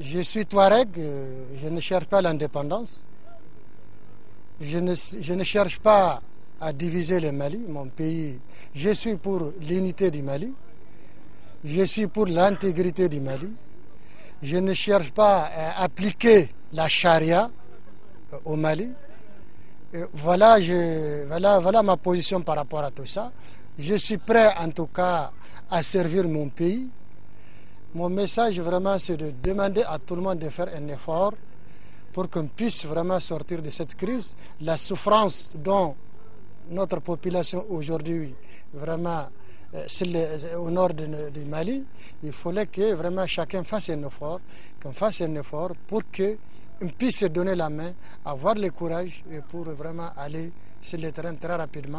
Je suis Touareg, je ne cherche pas l'indépendance. Je ne cherche pas à diviser le Mali, mon pays. Je suis pour l'unité du Mali. Je suis pour l'intégrité du Mali. Je ne cherche pas à appliquer la charia au Mali. Voilà ma position par rapport à tout ça. Je suis prêt en tout cas à servir mon pays. Mon message vraiment c'est de demander à tout le monde de faire un effort pour qu'on puisse vraiment sortir de cette crise. La souffrance dont notre population aujourd'hui vraiment au nord du Mali, il fallait que vraiment chacun fasse un effort, qu'on fasse un effort pour que on puisse se donner la main, avoir le courage et pour vraiment aller sur le terrain très rapidement.